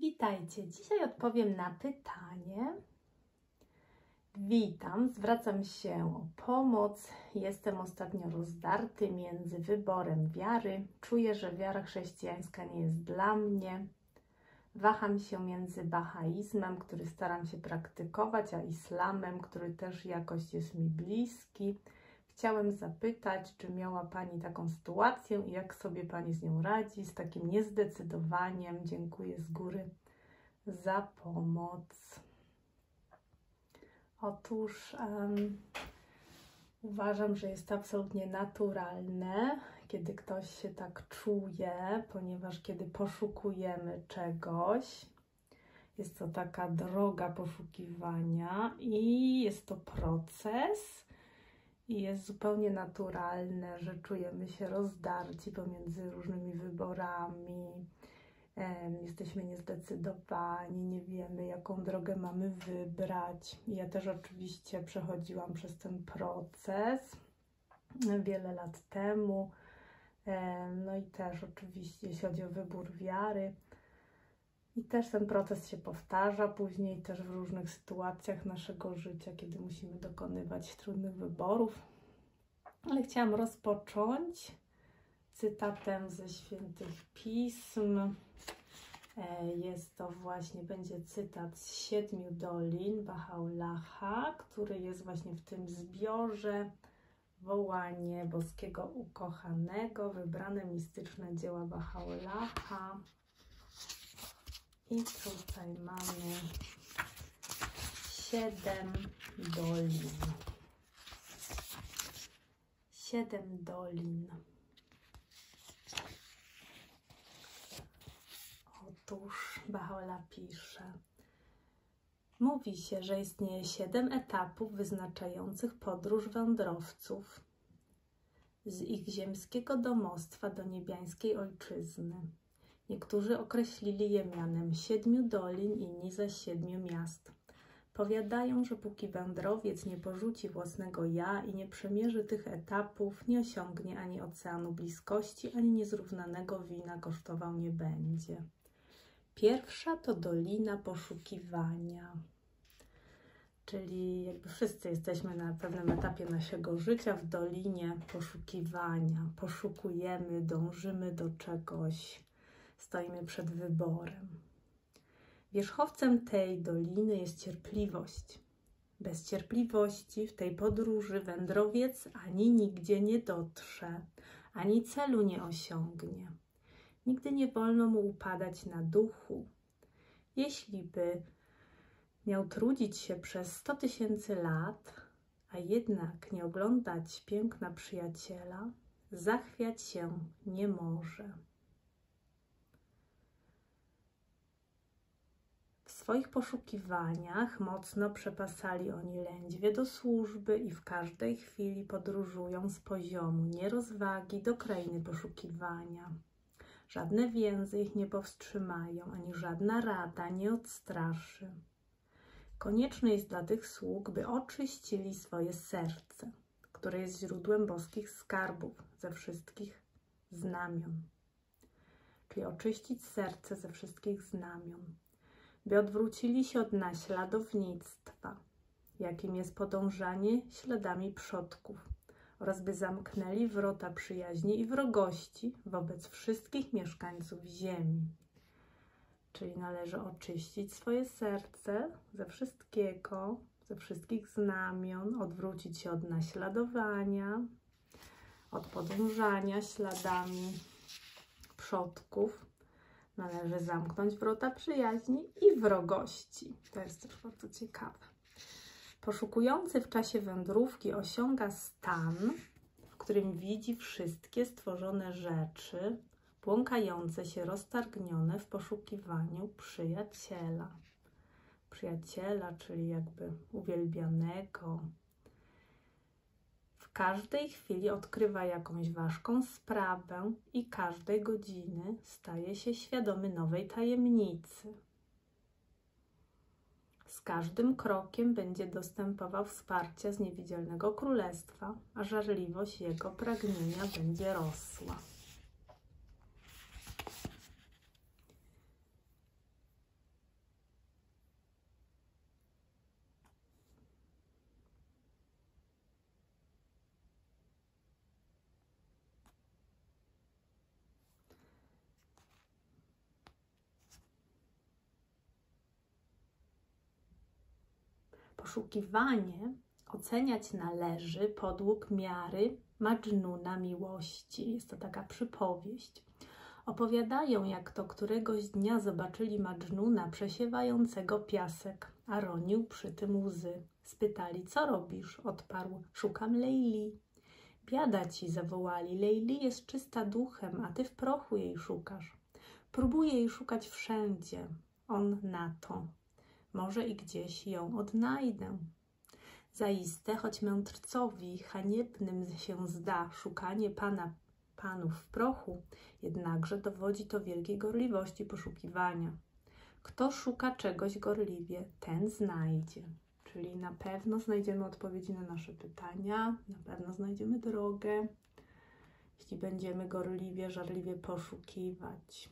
Witajcie! Dzisiaj odpowiem na pytanie. Witam, zwracam się o pomoc. Jestem ostatnio rozdarty między wyborem wiary. Czuję, że wiara chrześcijańska nie jest dla mnie. Waham się między bahaizmem, który staram się praktykować, a islamem, który też jakoś jest mi bliski. Chciałem zapytać, czy miała Pani taką sytuację i jak sobie Pani z nią radzi, z takim niezdecydowaniem. Dziękuję z góry za pomoc. Otóż uważam, że jest to absolutnie naturalne, kiedy ktoś się tak czuje, ponieważ kiedy poszukujemy czegoś, jest to taka droga poszukiwania i jest to proces. I jest zupełnie naturalne, że czujemy się rozdarci pomiędzy różnymi wyborami, jesteśmy niezdecydowani, nie wiemy, jaką drogę mamy wybrać. Ja też oczywiście przechodziłam przez ten proces wiele lat temu, no i też oczywiście, jeśli chodzi o wybór wiary, i też ten proces się powtarza później też w różnych sytuacjach naszego życia, kiedy musimy dokonywać trudnych wyborów. Ale chciałam rozpocząć cytatem ze Świętych Pism. Jest to właśnie, będzie cytat z Siedmiu Dolin Baha'u'llaha, który jest właśnie w tym zbiorze Wołanie Boskiego Ukochanego, wybrane mistyczne dzieła Baha'u'llaha. I tutaj mamy 7 dolin. 7 dolin. Otóż Baha'u'llah pisze: mówi się, że istnieje 7 etapów wyznaczających podróż wędrowców z ich ziemskiego domostwa do niebiańskiej ojczyzny. Niektórzy określili je mianem 7 dolin, inni zaś 7 miast. Powiadają, że póki wędrowiec nie porzuci własnego ja i nie przemierzy tych etapów, nie osiągnie ani oceanu bliskości, ani niezrównanego wina kosztował nie będzie. Pierwsza to dolina poszukiwania. Czyli jakby wszyscy jesteśmy na pewnym etapie naszego życia w dolinie poszukiwania. Poszukujemy, dążymy do czegoś. Stoimy przed wyborem. Wierzchowcem tej doliny jest cierpliwość. Bez cierpliwości w tej podróży wędrowiec ani nigdzie nie dotrze, ani celu nie osiągnie. Nigdy nie wolno mu upadać na duchu. Jeśli by miał trudzić się przez 100 000 lat, a jednak nie oglądać piękna przyjaciela, zachwiać się nie może. W swoich poszukiwaniach mocno przepasali oni lędźwie do służby i w każdej chwili podróżują z poziomu nierozwagi do krainy poszukiwania. Żadne więzy ich nie powstrzymają, ani żadna rada nie odstraszy. Konieczne jest dla tych sług, by oczyścili swoje serce, które jest źródłem boskich skarbów ze wszystkich znamion. Czyli oczyścić serce ze wszystkich znamion. By odwrócili się od naśladownictwa, jakim jest podążanie śladami przodków, oraz by zamknęli wrota przyjaźni i wrogości wobec wszystkich mieszkańców ziemi. Czyli należy oczyścić swoje serce ze wszystkiego, ze wszystkich znamion, odwrócić się od naśladowania, od podążania śladami przodków. Należy zamknąć wrota przyjaźni i wrogości. To jest też bardzo ciekawe. Poszukujący w czasie wędrówki osiąga stan, w którym widzi wszystkie stworzone rzeczy, błąkające się, roztargnione w poszukiwaniu przyjaciela. Przyjaciela, czyli jakby uwielbianego. W każdej chwili odkrywa jakąś ważką sprawę i każdej godziny staje się świadomy nowej tajemnicy. Z każdym krokiem będzie dostępował wsparcia z niewidzialnego królestwa, a żarliwość jego pragnienia będzie rosła. poszukiwanie oceniać należy podług miary Madżnuna miłości. Jest to taka przypowieść. Opowiadają, jak to któregoś dnia zobaczyli Madżnuna przesiewającego piasek, a ronił przy tym łzy. Spytali, co robisz? Odparł, szukam Leili. Biada ci, zawołali, Leili jest czysta duchem, a ty w prochu jej szukasz. Próbuję jej szukać wszędzie. On na to. Może i gdzieś ją odnajdę. Zaiste, choć mędrcowi haniebnym się zda szukanie panów w prochu, jednakże dowodzi to wielkiej gorliwości poszukiwania. Kto szuka czegoś gorliwie, ten znajdzie. Czyli na pewno znajdziemy odpowiedzi na nasze pytania, na pewno znajdziemy drogę, jeśli będziemy gorliwie, żarliwie poszukiwać.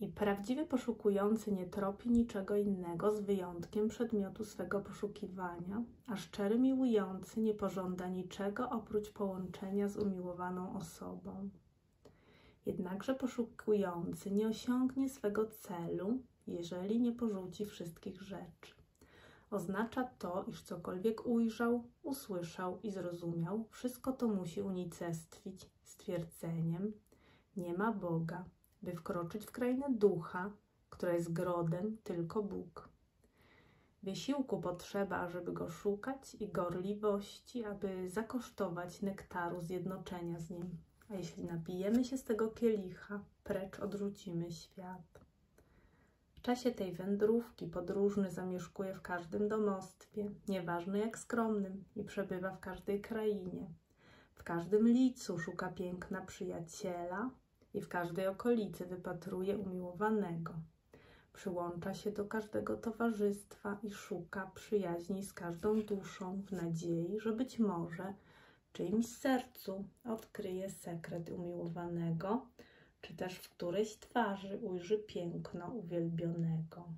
I prawdziwy poszukujący nie tropi niczego innego z wyjątkiem przedmiotu swego poszukiwania, a szczery miłujący nie pożąda niczego oprócz połączenia z umiłowaną osobą. Jednakże poszukujący nie osiągnie swego celu, jeżeli nie porzuci wszystkich rzeczy. Oznacza to, iż cokolwiek ujrzał, usłyszał i zrozumiał, wszystko to musi unicestwić stwierdzeniem „nie ma Boga”, by wkroczyć w krainę ducha, która jest grodem tylko Bóg. Wysiłku potrzeba, ażeby go szukać i gorliwości, aby zakosztować nektaru zjednoczenia z nim. A jeśli napijemy się z tego kielicha, precz odrzucimy świat. W czasie tej wędrówki podróżny zamieszkuje w każdym domostwie, nieważne jak skromnym, i przebywa w każdej krainie. W każdym licu szuka piękna przyjaciela, i w każdej okolicy wypatruje umiłowanego. Przyłącza się do każdego towarzystwa i szuka przyjaźni z każdą duszą w nadziei, że być może w czyimś sercu odkryje sekret umiłowanego, czy też w którejś twarzy ujrzy piękno uwielbionego.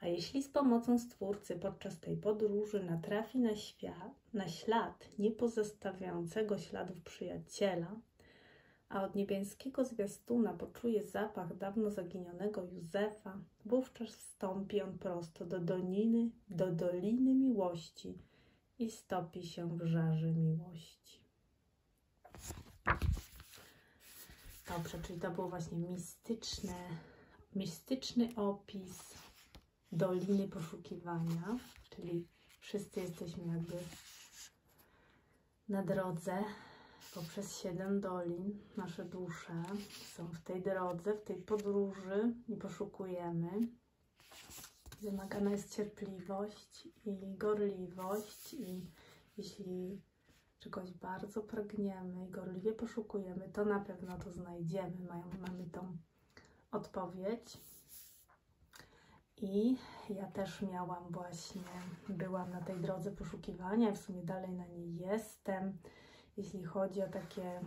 A jeśli z pomocą Stwórcy podczas tej podróży natrafi na ślad niepozostawiającego śladów przyjaciela, a od niebiańskiego zwiastuna poczuje zapach dawno zaginionego Józefa, wówczas wstąpi on prosto do doliny miłości i stopi się w żarze miłości. Dobrze, czyli to był właśnie mistyczny opis Doliny Poszukiwania, czyli wszyscy jesteśmy jakby na drodze. Poprzez 7 dolin nasze dusze są w tej drodze, w tej podróży i poszukujemy. Wymagana jest cierpliwość i gorliwość i jeśli czegoś bardzo pragniemy i gorliwie poszukujemy, to na pewno to znajdziemy. Mamy tą odpowiedź. I ja też byłam na tej drodze poszukiwania, w sumie dalej na niej jestem. Jeśli chodzi o takie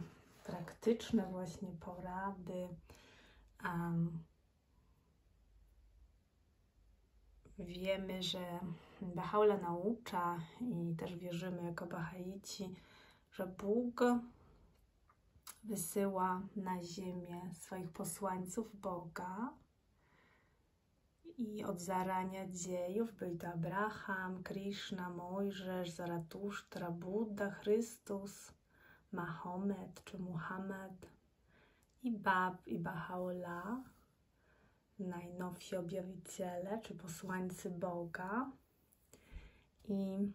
praktyczne właśnie porady, wiemy, że Baha'u'llah naucza i też wierzymy jako Bahaici, że Bóg wysyła na ziemię swoich posłańców Boga i od zarania dziejów byli to Abraham, Krishna, Mojżesz, Zaratusztra, Budda, Chrystus, Mahomet czy Muhammad i Bab i Baha'u'llah, najnowsi objawiciele czy posłańcy Boga. I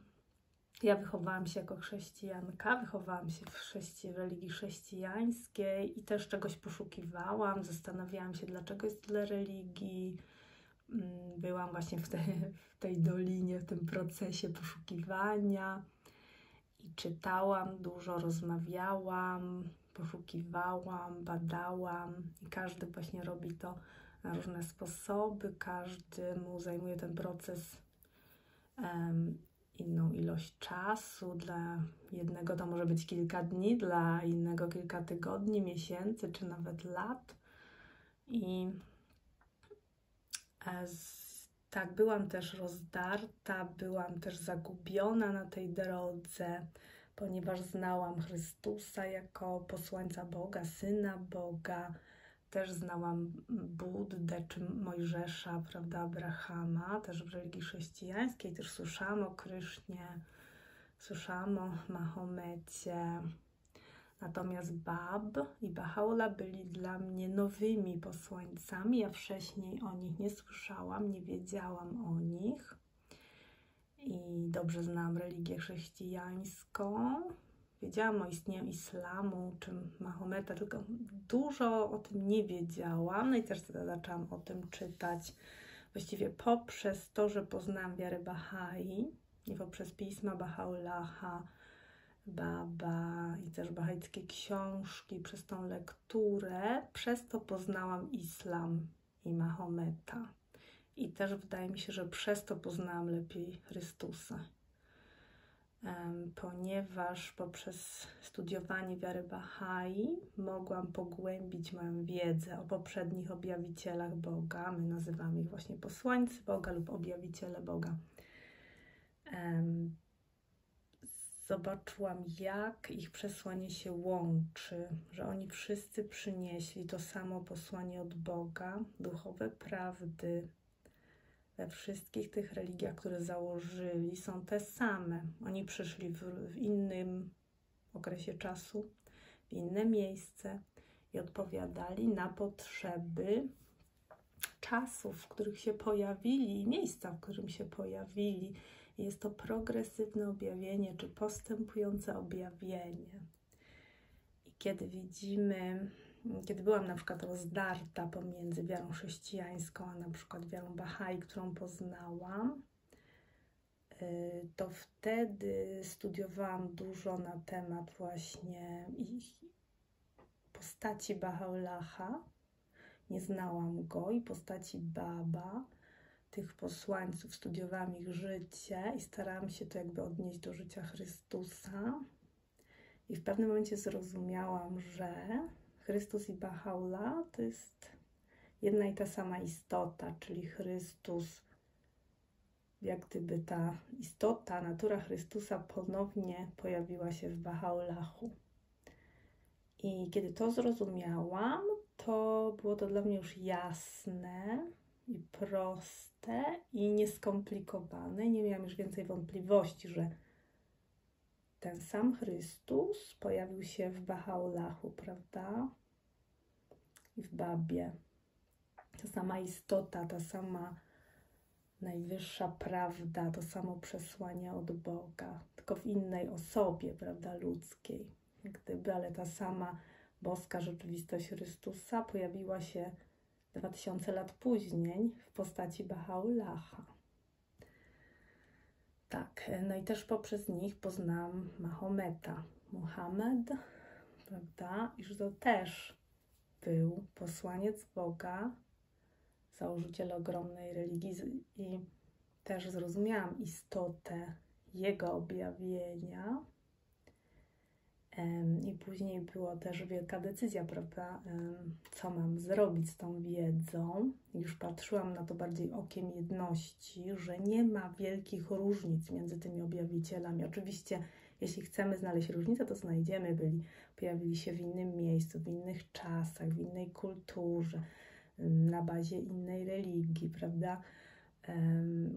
ja wychowałam się jako chrześcijanka, wychowałam się w religii chrześcijańskiej i też czegoś poszukiwałam, zastanawiałam się, dlaczego jest tyle religii. Byłam właśnie w tej dolinie, w tym procesie poszukiwania i czytałam dużo, rozmawiałam, poszukiwałam, badałam i każdy właśnie robi to na różne sposoby, każdemu zajmuje ten proces inną ilość czasu, dla jednego to może być kilka dni, dla innego kilka tygodni, miesięcy czy nawet lat i tak, byłam też rozdarta, byłam też zagubiona na tej drodze, ponieważ znałam Chrystusa jako posłańca Boga, Syna Boga, Też znałam Buddę czy Mojżesza, prawda, Abrahama, też w religii chrześcijańskiej, też słyszałam o Krysznie, słyszałam o Mahomecie. Natomiast Bab i Bahaula byli dla mnie nowymi posłańcami. Ja wcześniej o nich nie słyszałam, nie wiedziałam o nich. I dobrze znałam religię chrześcijańską. Wiedziałam o istnieniu islamu czy Mahometa, tylko dużo o tym nie wiedziałam. No i też zaczęłam o tym czytać właściwie poprzez to, że poznałam wiarę Bahai i poprzez pisma Baha'u'llaha, Baba i też bahajskie książki, przez tą lekturę, przez to poznałam islam i Mahometa. I też wydaje mi się, że przez to poznałam lepiej Chrystusa. Ponieważ poprzez studiowanie wiary Bahai mogłam pogłębić moją wiedzę o poprzednich objawicielach Boga. My nazywamy ich właśnie posłańcy Boga lub objawiciele Boga. Zobaczyłam, jak ich przesłanie się łączy, że oni wszyscy przynieśli to samo posłanie od Boga, duchowe prawdy. We wszystkich tych religiach, które założyli, są te same. Oni przyszli w innym okresie czasu, w inne miejsce i odpowiadali na potrzeby czasów, w których się pojawili i miejsca, w którym się pojawili. Jest to progresywne objawienie, czy postępujące objawienie. I kiedy widzimy, kiedy byłam na przykład rozdarta pomiędzy wiarą chrześcijańską, a na przykład wiarą Bahai, którą poznałam, to wtedy studiowałam dużo na temat właśnie ich postaci Baha'u'llaha. Nie znałam go i postaci Baba, tych posłańców, studiowałam ich życie i starałam się to jakby odnieść do życia Chrystusa. I w pewnym momencie zrozumiałam, że Chrystus i Baha'u'llah to jest jedna i ta sama istota, czyli Chrystus, jak gdyby ta istota, natura Chrystusa ponownie pojawiła się w Baha'u'llahu. I kiedy to zrozumiałam, to było to dla mnie już jasne i proste i nieskomplikowane. Nie miałam już więcej wątpliwości, że ten sam Chrystus pojawił się w Baha'u'llahu, prawda? I w Babie. Ta sama istota, ta sama najwyższa prawda, to samo przesłanie od Boga, tylko w innej osobie, prawda, ludzkiej. Gdyby, ale ta sama boska rzeczywistość Chrystusa pojawiła się 2000 lat później w postaci Baha'u'llaha. Tak, no i też poprzez nich poznałam Mahometa, Muhammad, prawda? I że to też był posłaniec Boga, założyciel ogromnej religii i też zrozumiałam istotę jego objawienia. I później była też wielka decyzja, prawda, co mam zrobić z tą wiedzą. Już patrzyłam na to bardziej okiem jedności, że nie ma wielkich różnic między tymi objawicielami. Oczywiście, jeśli chcemy znaleźć różnicę, to znajdziemy. Pojawili się w innym miejscu, w innych czasach, w innej kulturze, na bazie innej religii, prawda?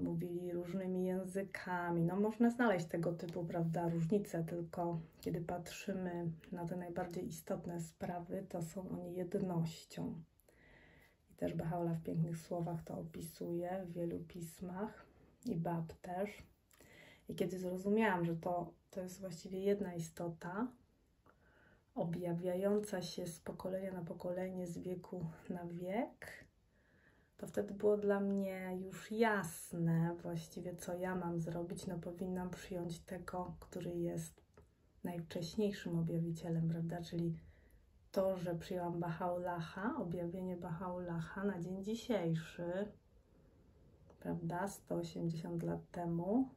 Mówili różnymi językami. No można znaleźć tego typu, prawda, różnice, tylko kiedy patrzymy na te najbardziej istotne sprawy, to są oni jednością. I też Baha'u'llah w pięknych słowach to opisuje w wielu pismach i Bab też. I kiedy zrozumiałam, że to jest właściwie jedna istota, objawiająca się z pokolenia na pokolenie, z wieku na wiek, to wtedy było dla mnie już jasne właściwie, co ja mam zrobić. No powinnam przyjąć tego, który jest najwcześniejszym objawicielem, prawda? Czyli to, że przyjęłam Baha'u'llaha, objawienie Baha'u'llaha na dzień dzisiejszy, prawda, 180 lat temu,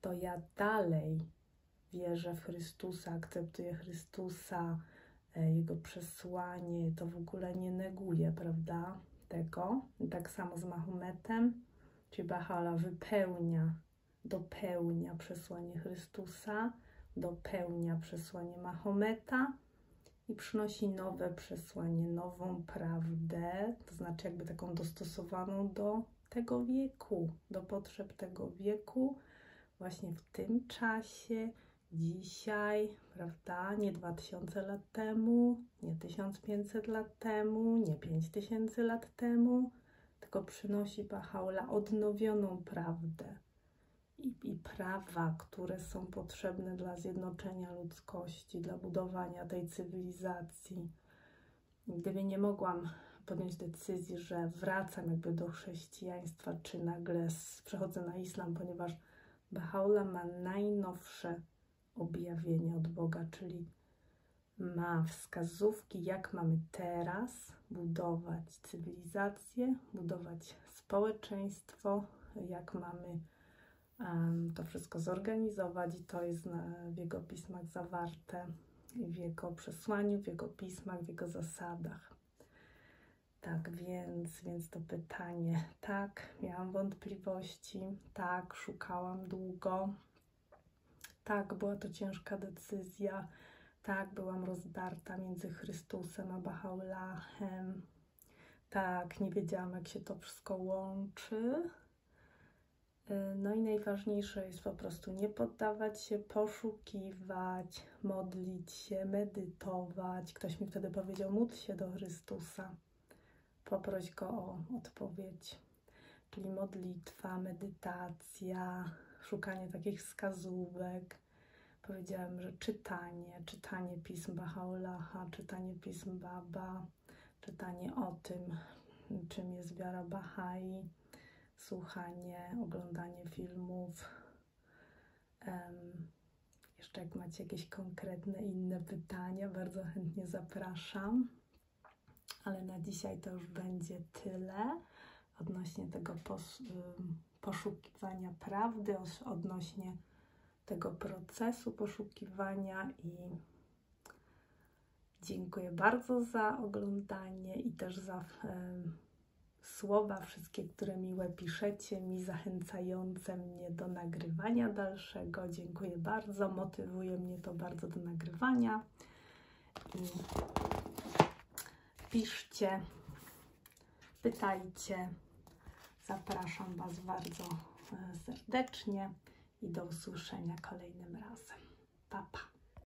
to ja dalej wierzę w Chrystusa, akceptuję Chrystusa, jego przesłanie, to w ogóle nie neguję, prawda, tego. I tak samo z Mahometem, czyli Baha'u'llah wypełnia, dopełnia przesłanie Chrystusa, dopełnia przesłanie Mahometa i przynosi nowe przesłanie, nową prawdę, to znaczy jakby taką dostosowaną do tego wieku, do potrzeb tego wieku, właśnie w tym czasie, dzisiaj, prawda? Nie 2000 lat temu, nie 1500 lat temu, nie 5000 lat temu, tylko przynosi Bahaula odnowioną prawdę i prawa, które są potrzebne dla zjednoczenia ludzkości, dla budowania tej cywilizacji. Gdyby nie mogłam podjąć decyzji, że wracam jakby do chrześcijaństwa, czy nagle przechodzę na islam, ponieważ Bahaula ma najnowsze objawienie od Boga, czyli ma wskazówki, jak mamy teraz budować cywilizację, budować społeczeństwo, jak mamy to wszystko zorganizować i to jest w jego pismach zawarte, w jego przesłaniu, w jego pismach, w jego zasadach. Tak, więc to pytanie, tak, miałam wątpliwości, tak, szukałam długo, tak, była to ciężka decyzja, tak, byłam rozdarta między Chrystusem a Bahaulahem, tak, nie wiedziałam, jak się to wszystko łączy. No i najważniejsze jest po prostu nie poddawać się, poszukiwać, modlić się, medytować. Ktoś mi wtedy powiedział, módl się do Chrystusa, poproś Go o odpowiedź. Czyli modlitwa, medytacja, szukanie takich wskazówek. Powiedziałem, że czytanie pism Bahaulaha, czytanie pism Baba, czytanie o tym, czym jest wiara Bahai, słuchanie, oglądanie filmów. Jeszcze jak macie jakieś konkretne inne pytania, bardzo chętnie zapraszam. Ale na dzisiaj to już będzie tyle odnośnie tego poszukiwania prawdy, odnośnie tego procesu poszukiwania i dziękuję bardzo za oglądanie i też za słowa wszystkie, które miłe piszecie mi, zachęcające mnie do nagrywania dalszego. Dziękuję bardzo, motywuje mnie to bardzo do nagrywania. I piszcie, pytajcie. Zapraszam Was bardzo serdecznie i do usłyszenia kolejnym razem. Pa, pa.